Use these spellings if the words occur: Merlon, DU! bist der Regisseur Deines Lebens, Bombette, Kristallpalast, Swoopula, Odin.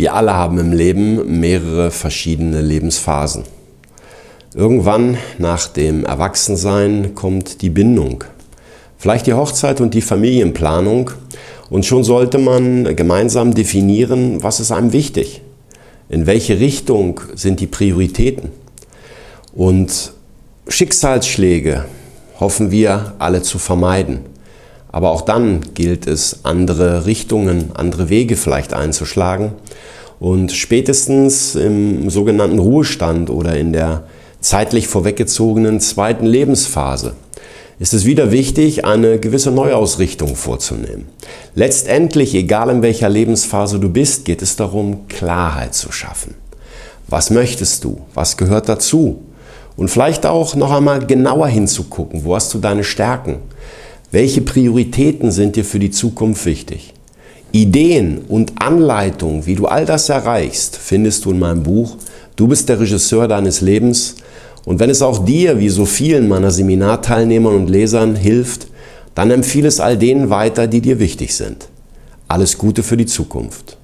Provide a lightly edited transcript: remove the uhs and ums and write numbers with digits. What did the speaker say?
Wir alle haben im Leben mehrere verschiedene Lebensphasen. Irgendwann nach dem Erwachsensein kommt die Bindung, vielleicht die Hochzeit und die Familienplanung, und schon sollte man gemeinsam definieren, was ist einem wichtig, in welche Richtung sind die Prioritäten. Und Schicksalsschläge hoffen wir alle zu vermeiden, aber auch dann gilt es, andere Richtungen, andere Wege vielleicht einzuschlagen, und spätestens im sogenannten Ruhestand oder in der zeitlich vorweggezogenen zweiten Lebensphase ist es wieder wichtig, eine gewisse Neuausrichtung vorzunehmen. Letztendlich, egal in welcher Lebensphase du bist, geht es darum, Klarheit zu schaffen. Was möchtest du? Was gehört dazu? Und vielleicht auch noch einmal genauer hinzugucken, wo hast du deine Stärken? Welche Prioritäten sind dir für die Zukunft wichtig? Ideen und Anleitungen, wie du all das erreichst, findest du in meinem Buch Du bist der Regisseur deines Lebens. Und wenn es auch dir, wie so vielen meiner Seminarteilnehmern und Lesern, hilft, dann empfehle es all denen weiter, die dir wichtig sind. Alles Gute für die Zukunft.